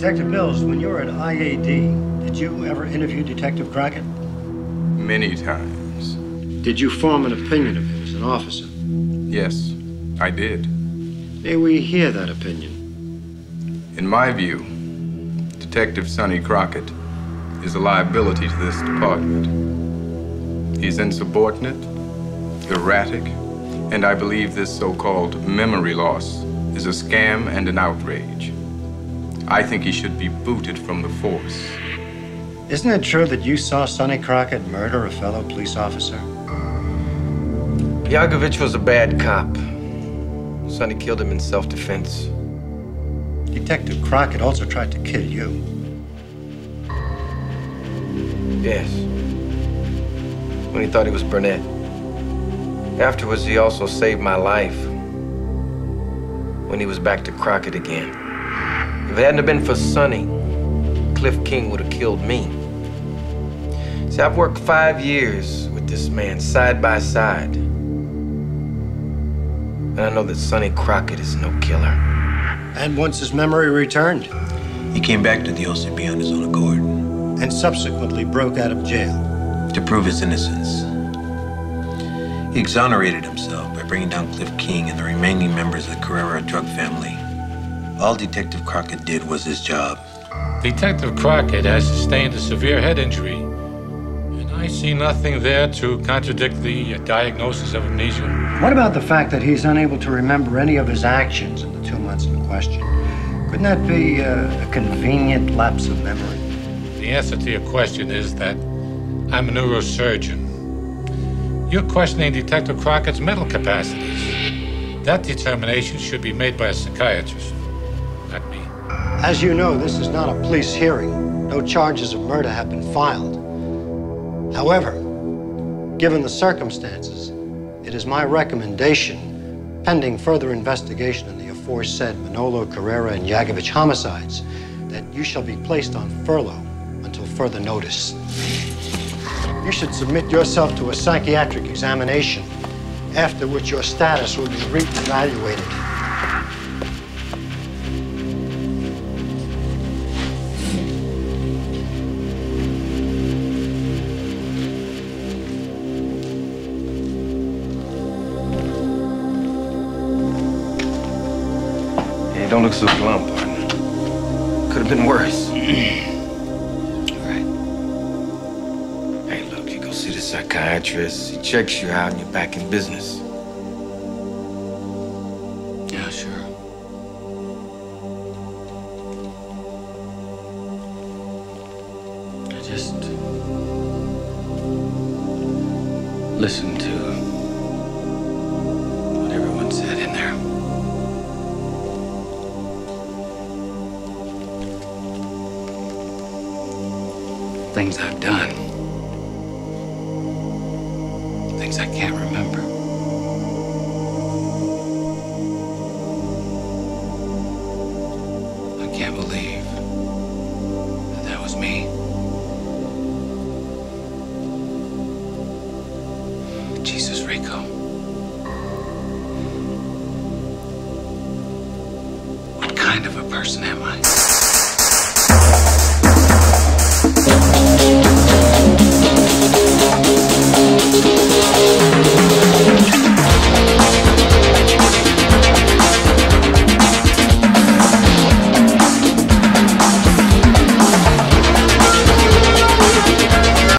Detective Mills, when you were at IAD, did you ever interview Detective Crockett? Many times. Did you form an opinion of him as an officer? Yes, I did. May we hear that opinion? In my view, Detective Sonny Crockett is a liability to this department. He's insubordinate, erratic, and I believe this so-called memory loss is a scam and an outrage. I think he should be booted from the force. Isn't it true that you saw Sonny Crockett murder a fellow police officer? Yagovich was a bad cop. Sonny killed him in self-defense. Detective Crockett also tried to kill you. Yes. When he thought he was Burnett. Afterwards, he also saved my life when he was back to Crockett again. If it hadn't been for Sonny, Cliff King would have killed me. See, I've worked 5 years with this man side by side. And I know that Sonny Crockett is no killer. And once his memory returned, he came back to the OCB on his own accord. And subsequently broke out of jail. To prove his innocence. He exonerated himself by bringing down Cliff King and the remaining members of the Carrera drug family. All Detective Crockett did was his job. Detective Crockett has sustained a severe head injury, and I see nothing there to contradict the diagnosis of amnesia. What about the fact that he's unable to remember any of his actions in the 2 months in question? Couldn't that be a convenient lapse of memory? The answer to your question is that I'm a neurosurgeon. You're questioning Detective Crockett's mental capacities. That determination should be made by a psychiatrist, not me. As you know, this is not a police hearing. No charges of murder have been filed. However, given the circumstances, it is my recommendation, pending further investigation in the aforesaid Manolo, Carrera, and Yagovich homicides, that you shall be placed on furlough until further notice. You should submit yourself to a psychiatric examination, after which your status will be re-evaluated. Hey, don't look so glum, partner. Could have been worse. Psychiatrist, he checks you out and you're back in business. Yeah, sure. I just listened to what everyone said in there. Things I've done. I can't remember. I can't believe that was me.